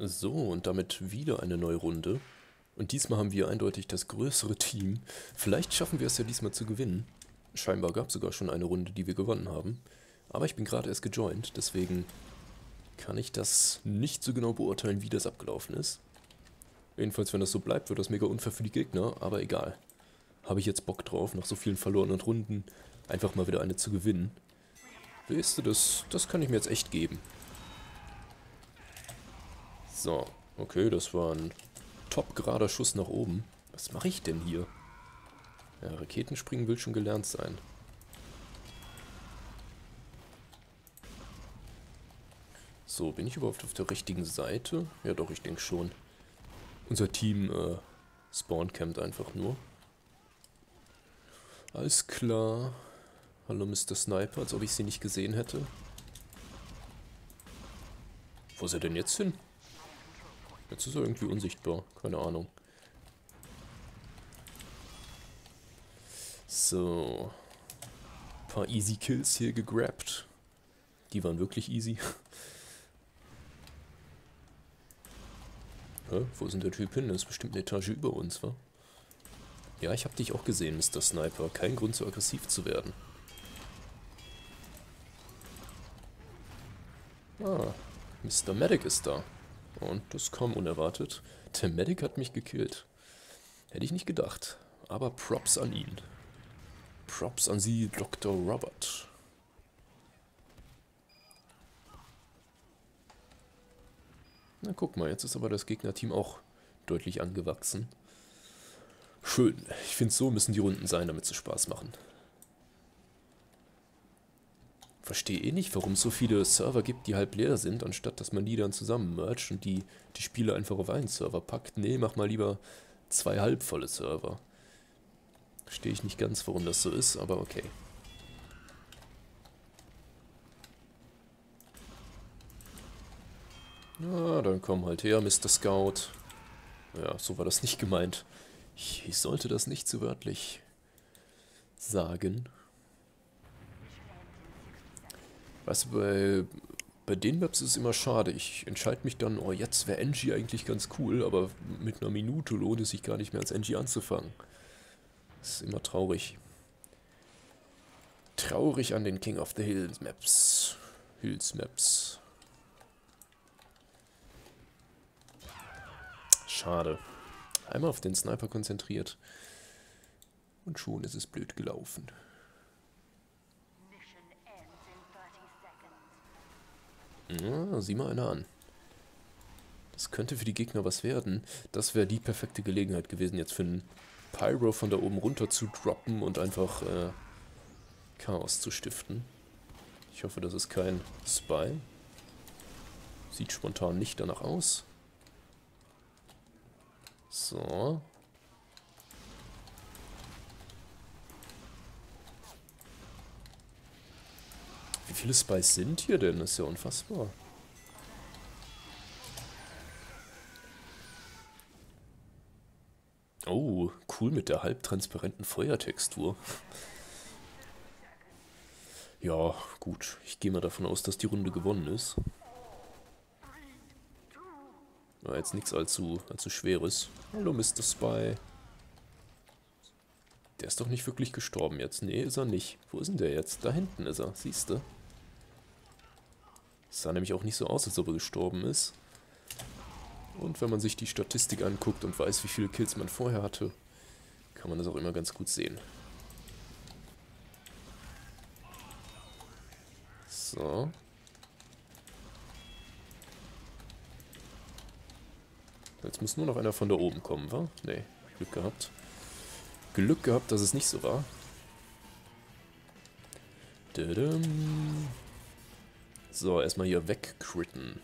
So, und damit wieder eine neue Runde. Und diesmal haben wir eindeutig das größere Team. Vielleicht schaffen wir es ja diesmal zu gewinnen. Scheinbar gab es sogar schon eine Runde, die wir gewonnen haben. Aber ich bin gerade erst gejoint, deswegen kann ich das nicht so genau beurteilen, wie das abgelaufen ist. Jedenfalls, wenn das so bleibt, wird das mega unfair für die Gegner, aber egal. Habe ich jetzt Bock drauf, nach so vielen verlorenen Runden einfach mal wieder eine zu gewinnen. Weißt du, das kann ich mir jetzt echt geben. So, okay, das war ein topgerader Schuss nach oben. Was mache ich denn hier? Ja, Raketenspringen will schon gelernt sein. So, bin ich überhaupt auf der richtigen Seite? Ja doch, ich denke schon. Unser Team spawncampt einfach nur. Alles klar. Hallo Mr. Sniper, als ob ich sie nicht gesehen hätte. Wo ist er denn jetzt hin? Jetzt ist er irgendwie unsichtbar. Keine Ahnung. So. Ein paar easy Kills hier gegrabt. Die waren wirklich easy. Hä? Wo ist denn der Typ hin? Das ist bestimmt eine Etage über uns, wa? Ja, ich hab dich auch gesehen, Mr. Sniper. Kein Grund, so aggressiv zu werden. Ah, Mr. Medic ist da. Und das kam unerwartet. Der Medic hat mich gekillt. Hätte ich nicht gedacht. Aber Props an ihn. Props an Sie, Dr. Robert. Na guck mal, jetzt ist aber das Gegnerteam auch deutlich angewachsen. Schön. Ich finde, so müssen die Runden sein, damit sie Spaß machen. Verstehe eh nicht, warum es so viele Server gibt, die halb leer sind, anstatt dass man die dann zusammen mergt und die Spiele einfach auf einen Server packt. Nee, mach mal lieber zwei halbvolle Server. Verstehe ich nicht ganz, warum das so ist, aber okay. Na, dann komm halt her, Mr. Scout. Ja, so war das nicht gemeint. Ich sollte das nicht zu wörtlich sagen. Weißt du, bei den Maps ist es immer schade. Ich entscheide mich dann, oh, jetzt wäre Angie eigentlich ganz cool, aber mit einer Minute lohnt es sich gar nicht mehr, als Angie anzufangen. Das ist immer traurig. Traurig an den King of the Hills Maps. Schade. Einmal auf den Sniper konzentriert. Und schon ist es blöd gelaufen. Ja, sieh mal einer an. Das könnte für die Gegner was werden. Das wäre die perfekte Gelegenheit gewesen, jetzt für einen Pyro von da oben runter zu droppen und einfach Chaos zu stiften. Ich hoffe, das ist kein Spy. Sieht spontan nicht danach aus. So. Wie viele Spies sind hier denn? Das ist ja unfassbar. Oh, cool mit der halbtransparenten Feuertextur. Ja, gut. Ich gehe mal davon aus, dass die Runde gewonnen ist. War jetzt nichts allzu Schweres. Hallo, Mr. Spy. Der ist doch nicht wirklich gestorben jetzt. Nee, ist er nicht. Wo ist denn der jetzt? Da hinten ist er. Siehst du? Es sah nämlich auch nicht so aus, als ob er gestorben ist. Und wenn man sich die Statistik anguckt und weiß, wie viele Kills man vorher hatte, kann man das auch immer ganz gut sehen. So. Jetzt muss nur noch einer von da oben kommen, wa? Nee, Glück gehabt. Glück gehabt, dass es nicht so war. So, erstmal hier wegcritten.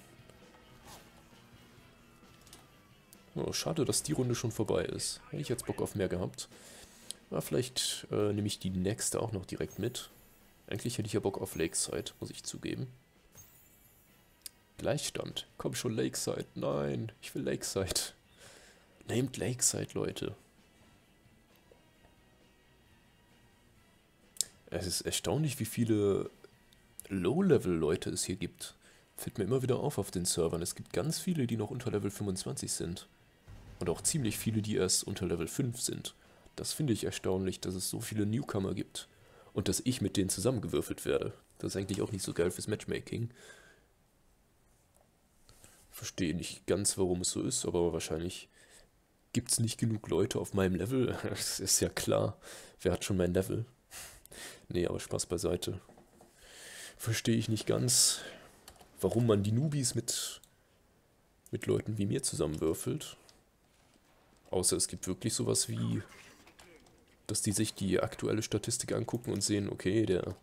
Oh, schade, dass die Runde schon vorbei ist. Hätte ich jetzt Bock auf mehr gehabt. Aber vielleicht nehme ich die nächste auch noch direkt mit. Eigentlich hätte ich ja Bock auf Lakeside, muss ich zugeben. Gleichstand. Komm schon, Lakeside. Nein, ich will Lakeside. Nehmt Lakeside, Leute. Es ist erstaunlich, wie viele Low-Level-Leute es hier gibt. Fällt mir immer wieder auf den Servern. Es gibt ganz viele, die noch unter Level 25 sind. Und auch ziemlich viele, die erst unter Level 5 sind. Das finde ich erstaunlich, dass es so viele Newcomer gibt. Und dass ich mit denen zusammengewürfelt werde. Das ist eigentlich auch nicht so geil fürs Matchmaking. Verstehe nicht ganz, warum es so ist, aber wahrscheinlich gibt es nicht genug Leute auf meinem Level. Das ist ja klar. Wer hat schon mein Level? Nee, aber Spaß beiseite. Verstehe ich nicht ganz, warum man die Newbies mit Leuten wie mir zusammenwürfelt. Außer es gibt wirklich sowas wie, dass die sich die aktuelle Statistik angucken und sehen, okay, der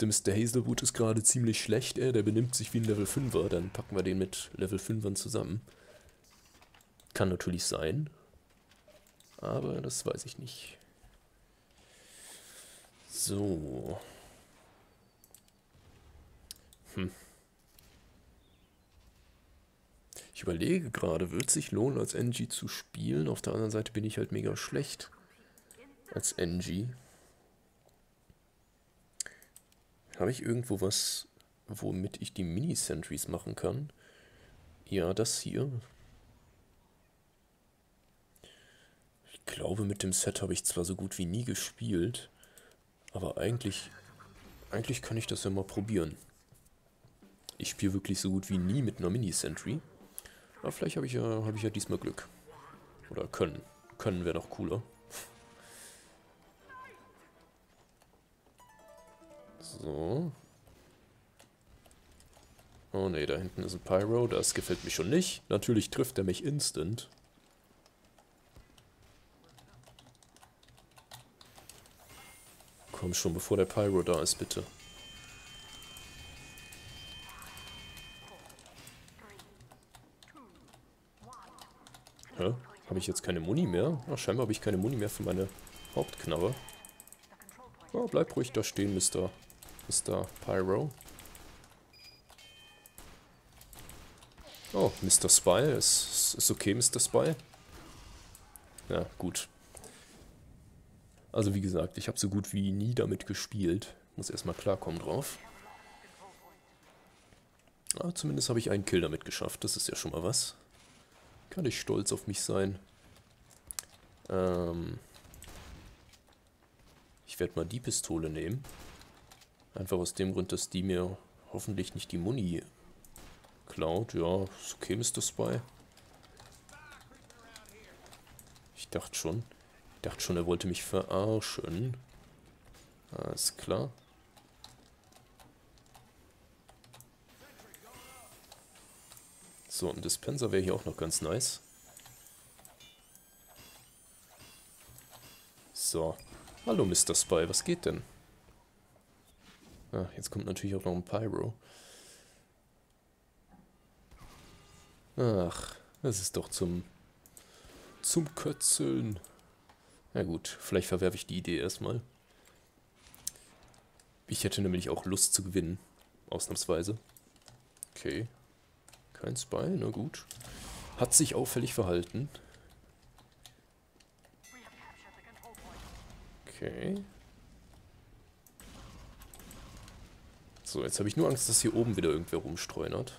Mr. Hazelwood ist gerade ziemlich schlecht, der benimmt sich wie ein Level 5er, dann packen wir den mit Level 5ern zusammen. Kann natürlich sein, aber das weiß ich nicht. So. Ich überlege gerade, wird es sich lohnen, als NG zu spielen? Auf der anderen Seite bin ich halt mega schlecht als NG. Habe ich irgendwo was, womit ich die Mini-Sentries machen kann? Ja, das hier. Ich glaube, mit dem Set habe ich zwar so gut wie nie gespielt, aber eigentlich kann ich das ja mal probieren. Ich spiele wirklich so gut wie nie mit einer Mini-Sentry. Aber vielleicht habe ich ja diesmal Glück. Oder können. Können wäre noch cooler. So. Oh ne, da hinten ist ein Pyro. Das gefällt mir schon nicht. Natürlich trifft er mich instant. Komm schon, bevor der Pyro da ist, bitte. Hä? Habe ich jetzt keine Muni mehr? Ach, scheinbar habe ich keine Muni mehr für meine Hauptknarre. Oh, bleib ruhig da stehen, Mr. Pyro. Oh, Mr. Spy. Ist okay, Mr. Spy? Ja, gut. Also wie gesagt, ich habe so gut wie nie damit gespielt. Muss erstmal klarkommen drauf. Aber zumindest habe ich einen Kill damit geschafft. Das ist ja schon mal was. Kann ich stolz auf mich sein. Ich werde mal die Pistole nehmen. Einfach aus dem Grund, dass die mir hoffentlich nicht die Muni klaut. Ja, ist okay, Mr. Spy. Ich dachte schon, er wollte mich verarschen. Alles klar. So, ein Dispenser wäre hier auch noch ganz nice. So. Hallo, Mr. Spy, was geht denn? Ah, jetzt kommt natürlich auch noch ein Pyro. Ach, das ist doch zum Kötzeln. Na gut, vielleicht verwerfe ich die Idee erstmal. Ich hätte nämlich auch Lust zu gewinnen. Ausnahmsweise. Okay. Kein Spy, na gut. Hat sich auffällig verhalten. Okay. So, jetzt habe ich nur Angst, dass hier oben wieder irgendwer rumstreunert.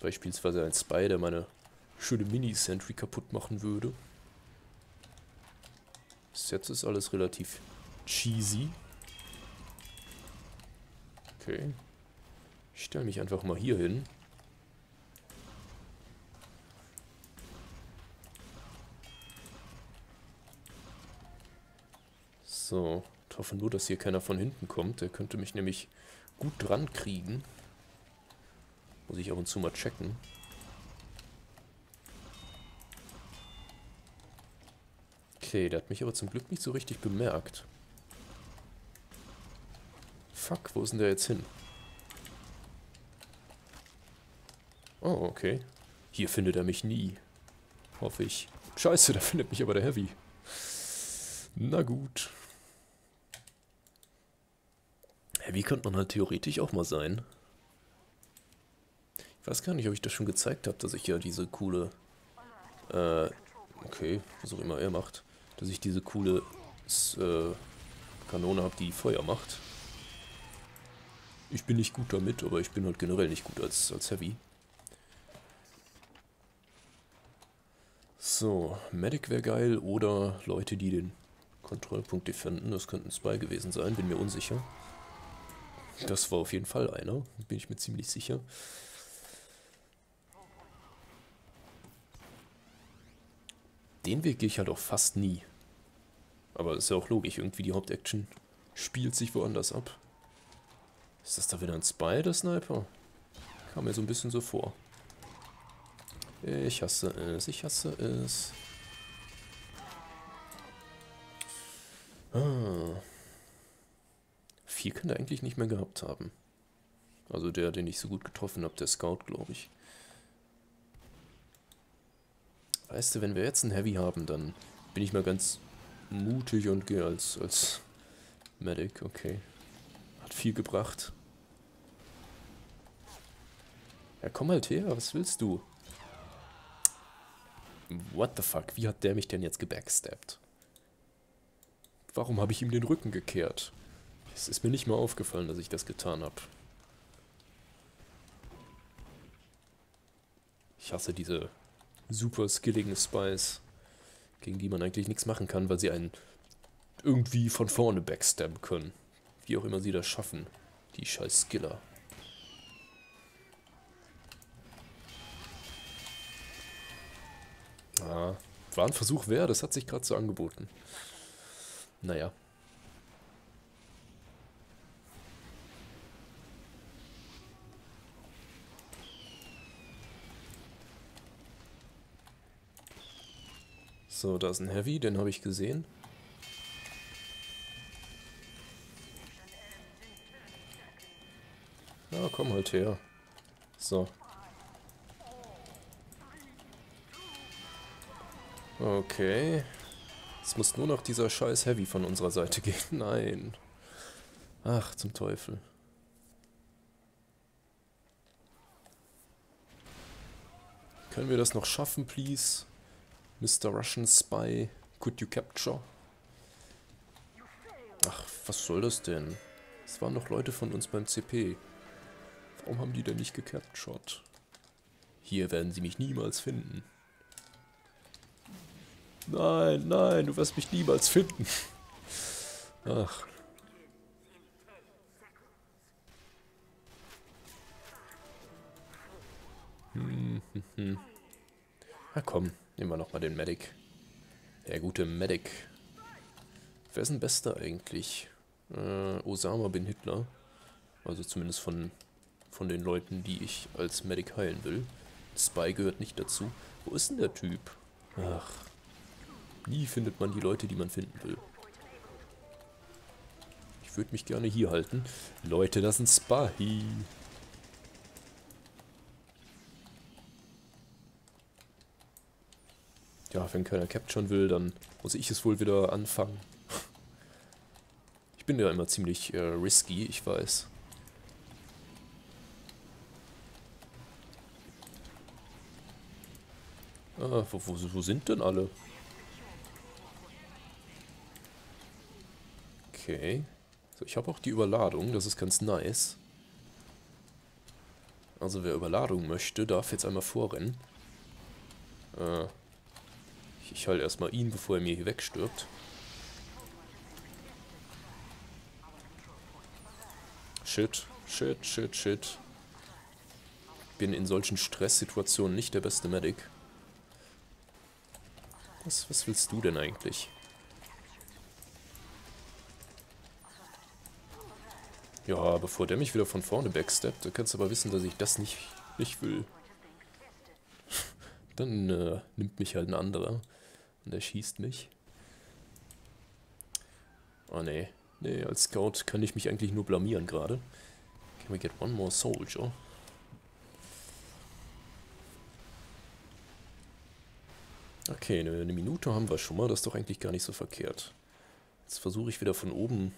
Beispielsweise ein Spy, der meine schöne Mini-Sentry kaputt machen würde. Bis jetzt ist alles relativ cheesy. Okay. Ich stelle mich einfach mal hier hin. So, ich hoffe nur, dass hier keiner von hinten kommt. Der könnte mich nämlich gut dran kriegen. Muss ich ab und zu mal checken. Okay, der hat mich aber zum Glück nicht so richtig bemerkt. Fuck, wo ist denn der jetzt hin? Oh, okay. Hier findet er mich nie. Hoffe ich. Scheiße, da findet mich aber der Heavy. Na gut. Wie könnte man halt theoretisch auch mal sein? Ich weiß gar nicht, ob ich das schon gezeigt habe, dass ich ja diese coole... okay, was auch immer er macht. Dass ich diese coole Kanone habe, die Feuer macht. Ich bin nicht gut damit, aber ich bin halt generell nicht gut als Heavy. So, Medic wäre geil oder Leute, die den Kontrollpunkt defenden. Das könnten zwei gewesen sein, bin mir unsicher. Das war auf jeden Fall einer, bin ich mir ziemlich sicher. Den Weg gehe ich halt auch fast nie. Aber das ist ja auch logisch, irgendwie die Hauptaction spielt sich woanders ab. Ist das da wieder ein Spy, der Sniper? Kam mir so ein bisschen so vor. Ich hasse es, ich hasse es. Ah. Viel kann der eigentlich nicht mehr gehabt haben. Also der, den ich so gut getroffen habe, der Scout, glaube ich. Weißt du, wenn wir jetzt einen Heavy haben, dann bin ich mal ganz mutig und gehe als Medic, okay. Hat viel gebracht. Ja, komm halt her, was willst du? What the fuck, wie hat der mich denn jetzt gebackstabbt? Warum habe ich ihm den Rücken gekehrt? Es ist mir nicht mal aufgefallen, dass ich das getan habe. Ich hasse diese super skilligen Spies, gegen die man eigentlich nichts machen kann, weil sie einen irgendwie von vorne backstabben können. Wie auch immer sie das schaffen. Die scheiß Skiller. Ah, war ein Versuch wert, das hat sich gerade so angeboten. Naja. So, da ist ein Heavy, den habe ich gesehen. Ja, komm halt her. So. Okay. Es muss nur noch dieser scheiß Heavy von unserer Seite gehen. Nein. Ach, zum Teufel. Können wir das noch schaffen, please? Mr. Russian Spy, could you capture? Ach, was soll das denn? Es waren noch Leute von uns beim CP. Warum haben die denn nicht gecaptured? Hier werden sie mich niemals finden. Nein, nein, du wirst mich niemals finden. Ach. Na komm, nehmen wir nochmal den Medic. Der gute Medic. Wer ist denn bester eigentlich? Osama bin Hitler. Also zumindest von den Leuten, die ich als Medic heilen will. Spy gehört nicht dazu. Wo ist denn der Typ? Ach. Nie findet man die Leute, die man finden will. Ich würde mich gerne hier halten. Leute, das ist ein Spy. Ja, wenn keiner capturen will, dann muss ich es wohl wieder anfangen. Ich bin ja immer ziemlich risky, ich weiß. Ah, wo sind denn alle? Okay. So, ich habe auch die Überladung, das ist ganz nice. Also wer Überladung möchte, darf jetzt einmal vorrennen. Ich halte erstmal ihn, bevor er mir hier wegstirbt. Shit, shit, shit, shit. Bin in solchen Stresssituationen nicht der beste Medic. Was willst du denn eigentlich? Ja, bevor der mich wieder von vorne backsteppt, da kannst du aber wissen, dass ich das nicht will. Dann nimmt mich halt ein anderer und er schießt mich. Oh nee, nee, als Scout kann ich mich eigentlich nur blamieren gerade. Can we get one more soldier? Okay, eine Minute haben wir schon mal, das ist doch eigentlich gar nicht so verkehrt. Jetzt versuche ich wieder von oben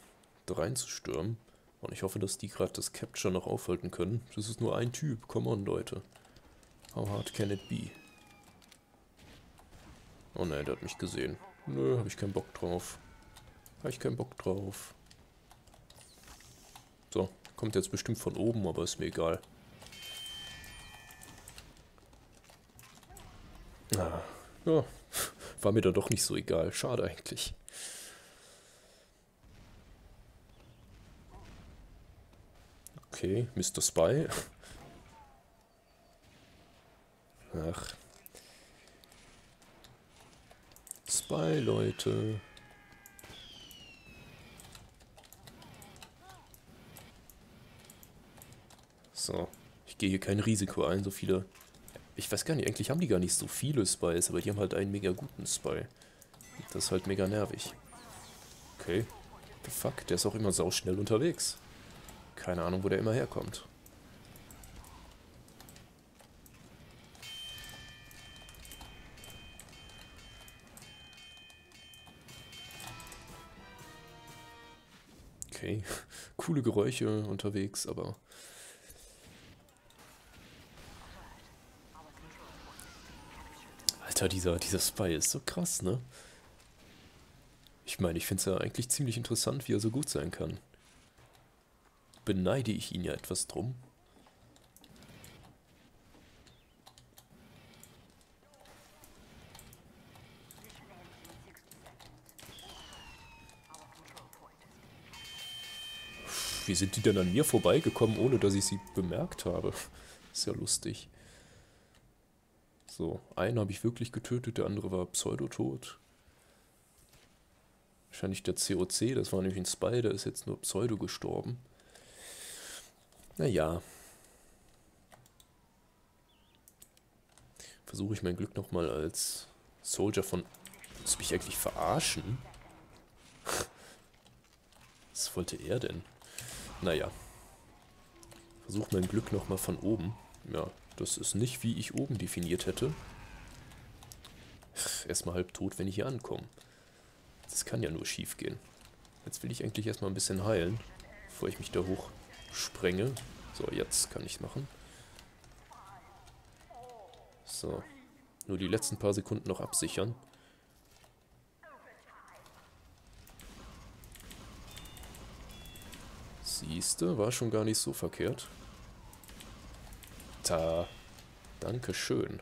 da reinzustürmen. Und ich hoffe, dass die gerade das Capture noch aufhalten können. Das ist nur ein Typ. Come on, Leute. How hard can it be? Oh nein, der hat mich gesehen. Nö, habe ich keinen Bock drauf. Habe ich keinen Bock drauf. So, Kommt jetzt bestimmt von oben, aber ist mir egal. Ah, ja, war mir dann doch nicht so egal. Schade eigentlich. Okay, Mr. Spy. Ach. Spy, Leute. So, ich gehe hier kein Risiko ein, so viele... Ich weiß gar nicht, eigentlich haben die gar nicht so viele Spies, aber die haben halt einen mega guten Spy. Das ist halt mega nervig. Okay. The fuck, der ist auch immer sauschnell unterwegs. Keine Ahnung, wo der immer herkommt. Okay, coole Geräusche unterwegs, aber... Alter, dieser Spy ist so krass, ne? Ich meine, ich finde es ja eigentlich ziemlich interessant, wie er so gut sein kann. Beneide ich ihn ja etwas drum. Wie sind die denn an mir vorbeigekommen, ohne dass ich sie bemerkt habe? Ist ja lustig. So, einen habe ich wirklich getötet, der andere war pseudotot. Wahrscheinlich der COC, das war nämlich ein Spy, der ist jetzt nur pseudo gestorben. Naja. Versuche ich mein Glück nochmal als Soldier von... Muss mich eigentlich verarschen? Was wollte er denn? Naja. Versuche mein Glück nochmal von oben. Ja, das ist nicht, wie ich oben definiert hätte. Erstmal halb tot, wenn ich hier ankomme. Das kann ja nur schief gehen. Jetzt will ich eigentlich erstmal ein bisschen heilen, bevor ich mich da hoch... Sprenge. So, jetzt kann ich machen. So. Nur die letzten paar Sekunden noch absichern. Siehste, war schon gar nicht so verkehrt. Ta. Dankeschön.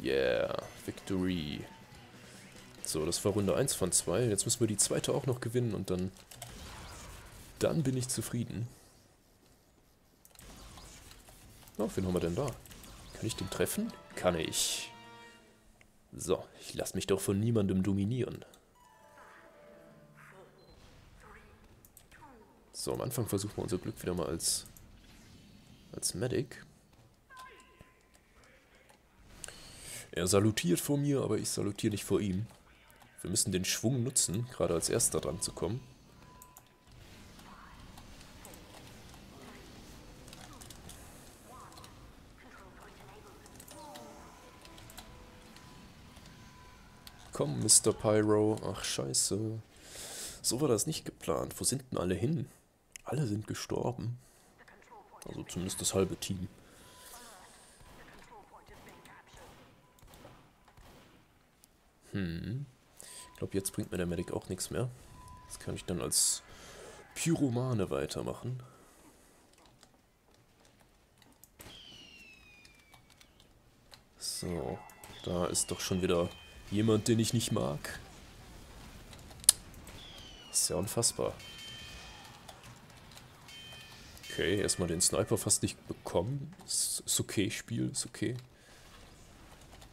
Yeah. Victory. So, das war Runde 1 von 2. Jetzt müssen wir die zweite auch noch gewinnen und dann... Dann bin ich zufrieden. Oh, wen haben wir denn da? Kann ich den treffen? Kann ich. So, ich lasse mich doch von niemandem dominieren. So, am Anfang versuchen wir unser Glück wieder mal als Medic. Er salutiert vor mir, aber ich salutiere nicht vor ihm. Wir müssen den Schwung nutzen, gerade als Erster dran zu kommen. Komm, Mr. Pyro. Ach, scheiße. So war das nicht geplant. Wo sind denn alle hin? Alle sind gestorben. Also zumindest das halbe Team. Ich glaube, jetzt bringt mir der Medic auch nichts mehr. Das kann ich dann als Pyromane weitermachen. So. Da ist doch schon wieder... Jemand, den ich nicht mag. Ist ja unfassbar. Okay, erstmal den Sniper fast nicht bekommen. Ist okay, Spiel, ist okay.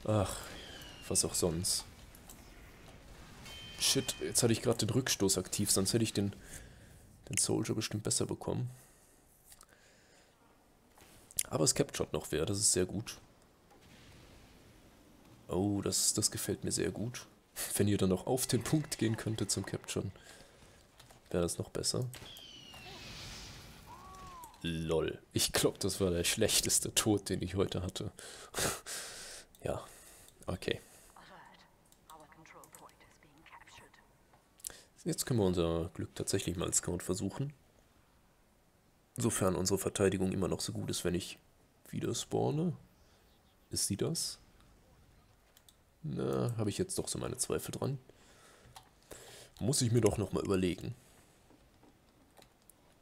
Ach, was auch sonst. Shit, jetzt hatte ich gerade den Rückstoß aktiv, sonst hätte ich den Soldier bestimmt besser bekommen. Aber es captured noch wer, das ist sehr gut. Oh, das gefällt mir sehr gut. Wenn ihr dann noch auf den Punkt gehen könntet zum Capturen, wäre das noch besser. Lol. Ich glaube, das war der schlechteste Tod, den ich heute hatte. Ja, okay. Jetzt können wir unser Glück tatsächlich mal als Count versuchen. Sofern unsere Verteidigung immer noch so gut ist, wenn ich wieder spawne. Ist sie das? Na, habe ich jetzt doch so meine Zweifel dran. Muss ich mir doch nochmal überlegen.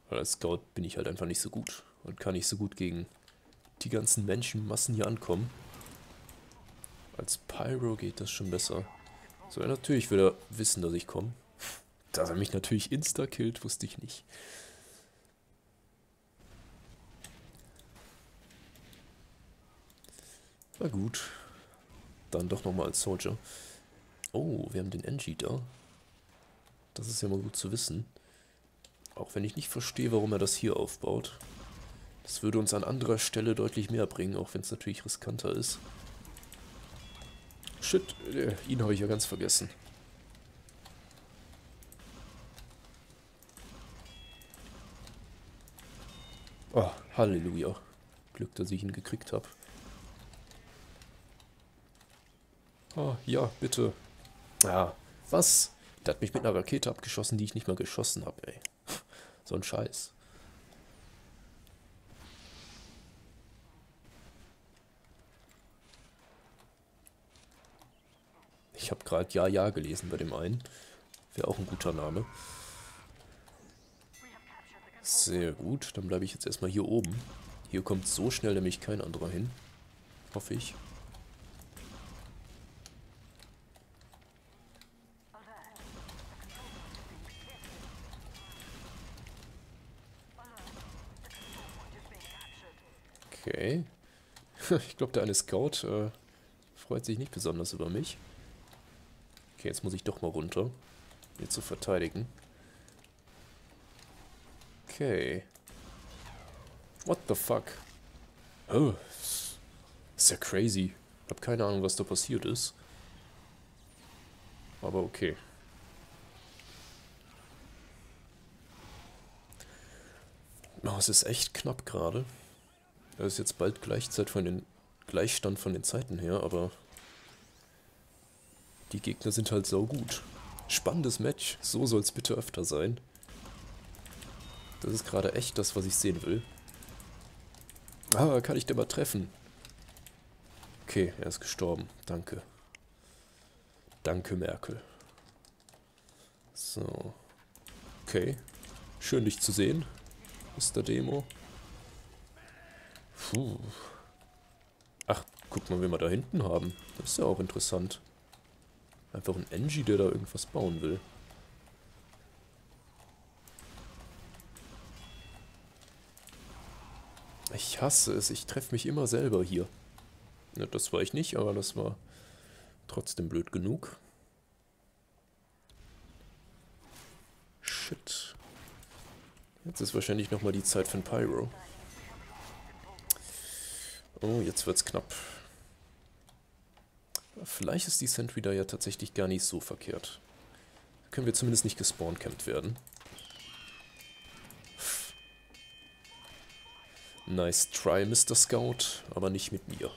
Weil als Scout bin ich halt einfach nicht so gut und kann nicht so gut gegen die ganzen Menschenmassen hier ankommen. Als Pyro geht das schon besser. So, ja, natürlich will er wissen, dass ich komme. Dass er mich natürlich insta-killt, wusste ich nicht. Na gut. Dann doch nochmal als Soldier. Oh, wir haben den Engie da. Das ist ja mal gut zu wissen. Auch wenn ich nicht verstehe, warum er das hier aufbaut. Das würde uns an anderer Stelle deutlich mehr bringen, auch wenn es natürlich riskanter ist. Shit, ihn habe ich ja ganz vergessen. Oh, Halleluja. Glück, dass ich ihn gekriegt habe. Oh, ja, bitte. Ja, was? Der hat mich mit einer Rakete abgeschossen, die ich nicht mal geschossen habe, ey. So ein Scheiß. Ich habe gerade Ja, Ja gelesen bei dem einen. Wäre auch ein guter Name. Sehr gut, dann bleibe ich jetzt erstmal hier oben. Hier kommt so schnell nämlich kein anderer hin. Hoffe ich. Okay. Ich glaube, der eine Scout freut sich nicht besonders über mich. Okay, jetzt muss ich doch mal runter, mir zu verteidigen. Okay. What the fuck? Oh, ist ja crazy. Hab keine Ahnung, was da passiert ist. Aber okay. Oh, es ist echt knapp gerade. Das ist jetzt bald Gleichstand von den Zeiten her, aber die Gegner sind halt saugut. Spannendes Match, so soll es bitte öfter sein. Das ist gerade echt das, was ich sehen will. Ah, kann ich den mal treffen? Okay, er ist gestorben. Danke. Danke, Merkel. So. Okay. Schön, dich zu sehen, Mr. Demo. Puh. Ach, guck mal, wen wir da hinten haben. Das ist ja auch interessant. Einfach ein Engie, der da irgendwas bauen will. Ich hasse es, ich treffe mich immer selber hier. Ja, das war ich nicht, aber das war trotzdem blöd genug. Shit. Jetzt ist wahrscheinlich nochmal die Zeit für ein Pyro. Oh, jetzt wird's knapp. Vielleicht ist die Sentry da ja tatsächlich gar nicht so verkehrt. Können wir zumindest nicht gespawn-campt werden. Nice try, Mr. Scout, aber nicht mit mir.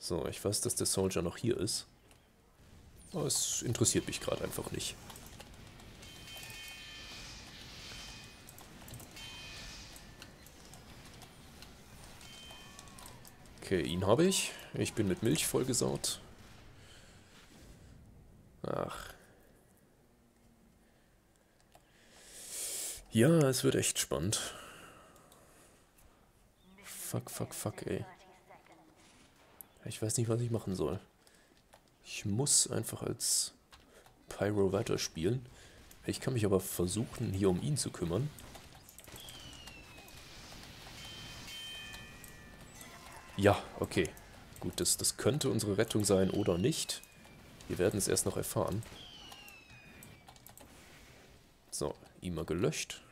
So, ich weiß, dass der Soldier noch hier ist. Aber es interessiert mich gerade einfach nicht. Okay, ihn habe ich. Ich bin mit Milch vollgesaut. Ach. Ja, es wird echt spannend. Fuck, fuck, fuck, ey. Ich weiß nicht, was ich machen soll. Ich muss einfach als Pyro weiterspielen. Ich kann mich aber versuchen, hier um ihn zu kümmern. Ja, okay. Gut, das könnte unsere Rettung sein oder nicht. Wir werden es erst noch erfahren. So, ihn mal gelöscht.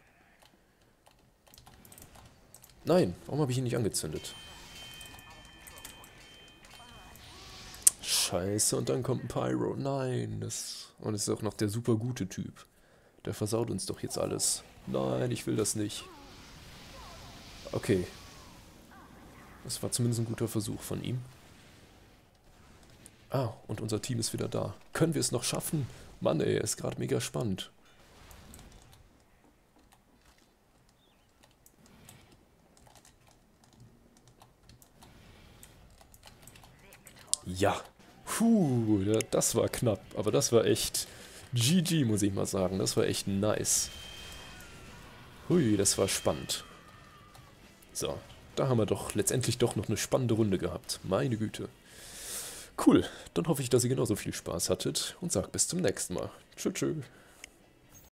Nein, warum habe ich ihn nicht angezündet? Scheiße, und dann kommt ein Pyro. Nein, und es ist auch noch der super gute Typ. Der versaut uns doch jetzt alles. Nein, ich will das nicht. Okay. Das war zumindest ein guter Versuch von ihm. Ah, und unser Team ist wieder da. Können wir es noch schaffen? Mann ey, ist gerade mega spannend. Ja. Puh, das war knapp. Aber das war echt GG, muss ich mal sagen. Das war echt nice. Hui, das war spannend. So, da haben wir doch letztendlich doch noch eine spannende Runde gehabt. Meine Güte. Cool, dann hoffe ich, dass ihr genauso viel Spaß hattet und sag bis zum nächsten Mal. Tschö, tschö.